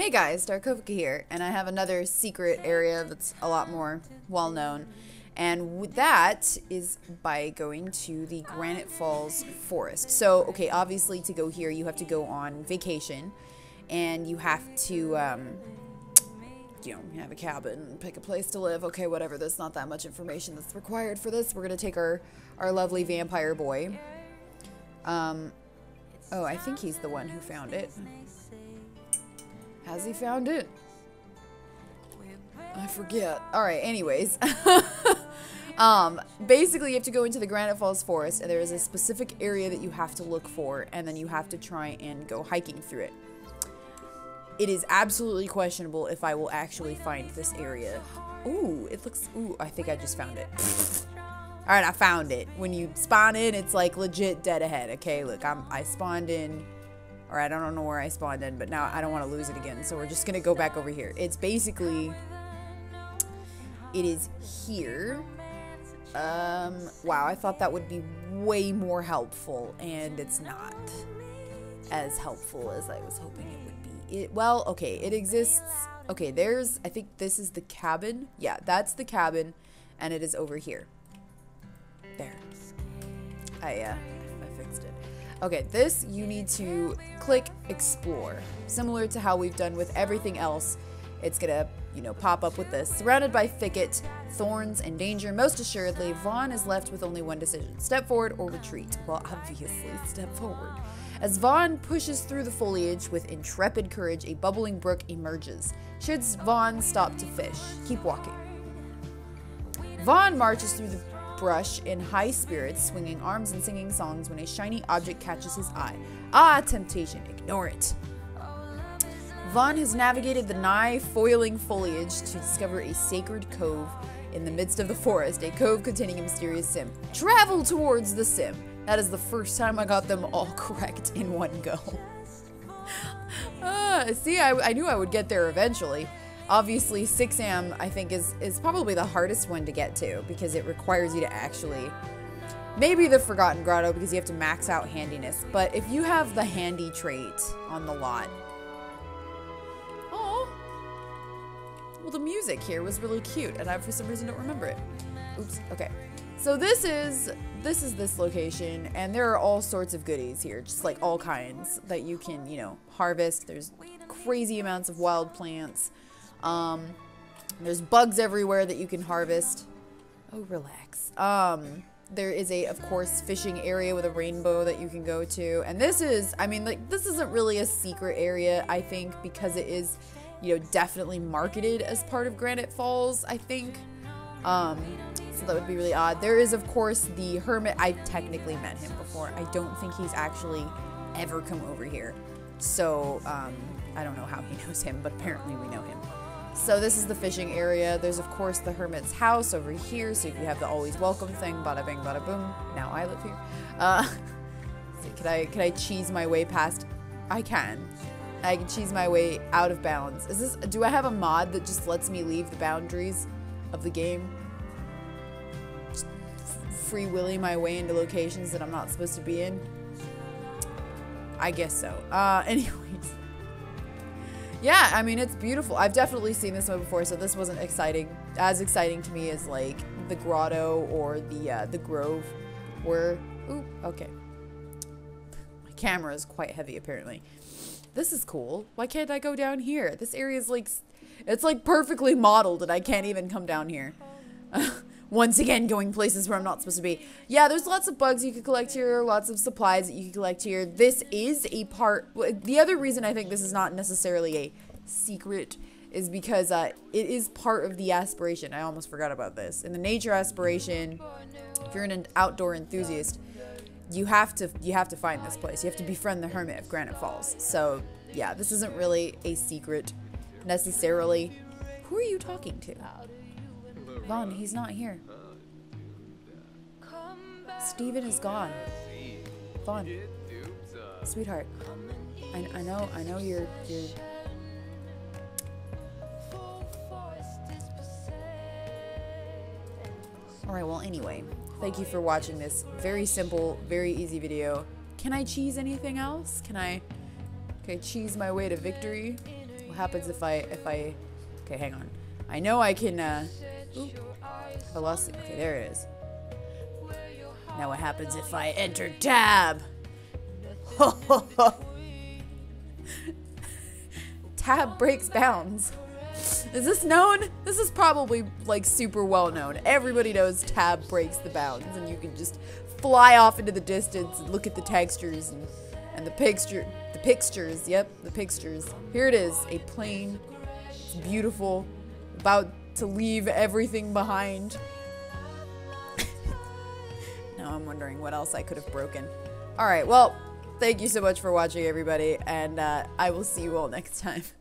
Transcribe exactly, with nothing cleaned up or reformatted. Hey guys, Darkovika here, and I have another secret area that's a lot more well known, and that is by going to the Granite Falls Forest. So, okay, obviously to go here you have to go on vacation, and you have to, um, you know, have a cabin, pick a place to live. Okay, whatever. There's not that much information that's required for this. We're gonna take our our lovely vampire boy. Um, oh, I think he's the one who found it. Has he found it? I forget. Alright, anyways. um, basically, you have to go into the Granite Falls Forest, and there is a specific area that you have to look for, and then you have to try and go hiking through it. It is absolutely questionable if I will actually find this area. Ooh, it looks... Ooh, I think I just found it. Alright, I found it. When you spawn in, it's like legit dead ahead. Okay, look, I'm, I spawned in... Alright, I don't know where I spawned in, but now I don't want to lose it again, so we're just going to go back over here. It's basically... It is here. Um, wow, I thought that would be way more helpful, and it's not as helpful as I was hoping it would be. It, well, okay, it exists... Okay, there's... I think this is the cabin. Yeah, that's the cabin, and it is over here. There. I, uh... Okay, this you need to click explore. Similar to how we've done with everything else, it's gonna, you know, pop up with this. Surrounded by thicket, thorns, and danger, most assuredly, Vaughn is left with only one decision. Step forward or retreat. Well, obviously, step forward. As Vaughn pushes through the foliage with intrepid courage, a bubbling brook emerges. Should Vaughn stop to fish? Keep walking. Vaughn marches through the brush in high spirits, swinging arms and singing songs when a shiny object catches his eye. Ah, temptation, ignore it. Vaughn has navigated the nigh foiling foliage to discover a sacred cove in the midst of the forest, a cove containing a mysterious sim. Travel towards the sim. That is the first time I got them all correct in one go. uh, see, I, I knew I would get there eventually. Obviously, six A M I think is, is probably the hardest one to get to because it requires you to actually... Maybe the Forgotten Grotto because you have to max out handiness. But if you have the handy trait on the lot... Oh, well, the music here was really cute and I, for some reason, don't remember it. Oops, okay. So this is, this is this location, and there are all sorts of goodies here. Just like all kinds that you can, you know, harvest. There's crazy amounts of wild plants. Um, there's bugs everywhere that you can harvest. Oh, relax. Um, there is a, of course, fishing area with a rainbow that you can go to. And this is, I mean, like, this isn't really a secret area, I think, because it is, you know, definitely marketed as part of Granite Falls, I think. Um, so that would be really odd. There is, of course, the hermit. I've technically met him before. I don't think he's actually ever come over here. So, um, I don't know how he knows him, but apparently we know him. So this is the fishing area. There's, of course, the hermit's house over here. So if you have the always welcome thing, bada bing, bada boom. Now I live here. Uh, so can I can I cheese my way past? I can. I can cheese my way out of bounds. Is this? Do I have a mod that just lets me leave the boundaries of the game? Just free willy my way into locations that I'm not supposed to be in? I guess so. Uh, anyways. Yeah, I mean, it's beautiful. I've definitely seen this one before, so this wasn't exciting, as exciting to me as, like, the grotto or the, uh, the grove were. Ooh, okay. My camera is quite heavy, apparently. This is cool. Why can't I go down here? This area is, like, it's, like, perfectly modeled, and I can't even come down here. Once again, going places where I'm not supposed to be. Yeah, there's lots of bugs you can collect here, lots of supplies that you can collect here. This is a part... The other reason I think this is not necessarily a secret is because uh, it is part of the aspiration. I almost forgot about this. In the nature aspiration, if you're an outdoor enthusiast, you have to you have to find this place. You have to befriend the hermit of Granite Falls. So, yeah, this isn't really a secret necessarily. Who are you talking to? Vaughn, he's not here. Steven is gone. Vaughn, sweetheart, I, I know, I know you're, you're. All right. Well, anyway, thank you for watching this very simple, very easy video. Can I cheese anything else? Can I, can I cheese my way to victory? What happens if I, if I, okay, hang on. I know I can, uh, ooh, velocity, okay, there it is. Now what happens if I enter tab? Ho, ho, ho. Tab breaks bounds. Is this known? This is probably like super well known. Everybody knows tab breaks the bounds and you can just fly off into the distance and look at the textures and, and the picture, the pictures, yep, the pictures. Here it is, a plane, it's beautiful, about to leave everything behind. Now I'm wondering what else I could have broken. All right, well, thank you so much for watching, everybody, and uh, I will see you all next time.